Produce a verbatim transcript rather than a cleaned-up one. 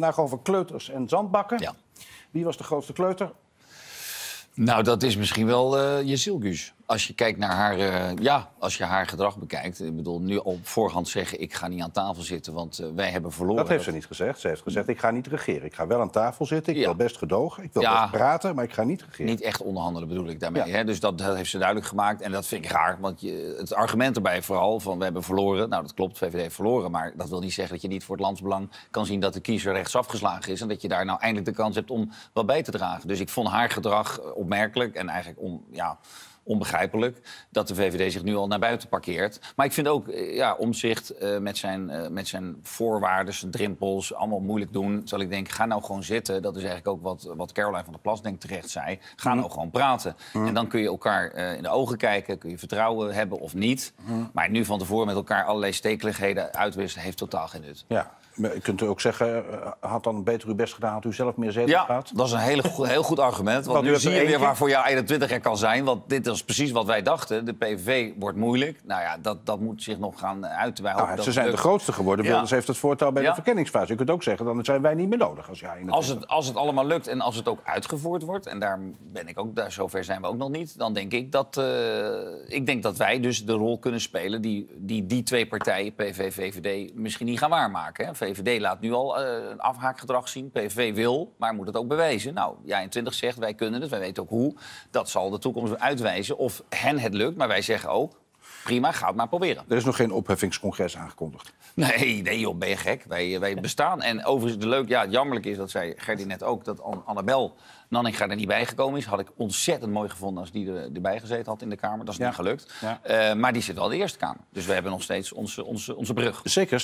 Vandaag over kleuters en zandbakken. Ja. Wie was de grootste kleuter? Nou, dat is misschien wel uh, Yesilgöz. Als je kijkt naar haar, uh, ja, als je haar gedrag bekijkt. Ik bedoel, nu op voorhand zeggen, ik ga niet aan tafel zitten, want uh, wij hebben verloren. Dat heeft ze niet gezegd. Ze heeft gezegd, ik ga niet regeren. Ik ga wel aan tafel zitten, ik ja. wil best gedogen, ik wil ja. best praten, maar ik ga niet regeren. Niet echt onderhandelen bedoel ik daarmee. Ja. Hè? Dus dat, dat heeft ze duidelijk gemaakt en dat vind ik raar. Want je, het argument erbij vooral van, we hebben verloren. Nou, dat klopt, de V V D heeft verloren. Maar dat wil niet zeggen dat je niet voor het landsbelang kan zien dat de kiezer rechtsafgeslagen is. En dat je daar nou eindelijk de kans hebt om wat bij te dragen. Dus ik vond haar gedrag opmerkelijk en eigenlijk om, ja... onbegrijpelijk dat de V V D zich nu al naar buiten parkeert. Maar ik vind ook, ja, Omtzigt uh, met, zijn, uh, met zijn voorwaarden, zijn drimpels, allemaal moeilijk doen. Zal ik denken, ga nou gewoon zitten. Dat is eigenlijk ook wat, wat Caroline van der Plas denk terecht zei. Ga mm. nou gewoon praten. Mm. En dan kun je elkaar uh, in de ogen kijken, kun je vertrouwen hebben of niet. Mm. Maar nu van tevoren met elkaar allerlei stekeligheden uitwisselen, heeft totaal geen nut. Ja. Maar je kunt ook zeggen, had dan beter uw best gedaan, had u zelf meer zetels ja, gehad? Ja, dat is een hele go heel goed argument. Want, want nu zie je weer waarvoor jouw eenentwintig er kan zijn. Want dit is precies wat wij dachten. De P V V wordt moeilijk. Nou ja, dat, dat moet zich nog gaan uiten. Nou, ze dat zijn lukt. De grootste geworden. Ja. Wilders heeft het voortouw bij ja. de verkenningsfase. Je kunt ook zeggen, dan zijn wij niet meer nodig. Als, ja, als, het, als het allemaal lukt en als het ook uitgevoerd wordt... en daar ben ik ook, daar, zover zijn we ook nog niet... dan denk ik dat, uh, ik denk dat wij dus de rol kunnen spelen... die die, die twee partijen, P V V V D, misschien niet gaan waarmaken. Hè? V V D laat nu al uh, een afhaakgedrag zien. P V V wil, maar moet het ook bewijzen. Nou, jij twintig zegt, wij kunnen het, wij weten ook hoe. Dat zal de toekomst uitwijzen of hen het lukt. Maar wij zeggen ook, prima, ga het maar proberen. Er is nog geen opheffingscongres aangekondigd. Nee, nee joh, ben je gek. Wij, wij bestaan. En overigens, de leuk, ja, het jammerlijk is, dat zei Gerdy net ook... dat Annabel Nanninga er niet bij gekomen is. Had ik ontzettend mooi gevonden als die er, erbij gezeten had in de Kamer. Dat is ja. niet gelukt. Ja. Uh, maar die zit wel in de Eerste Kamer. Dus we hebben nog steeds onze, onze, onze brug. Zeker.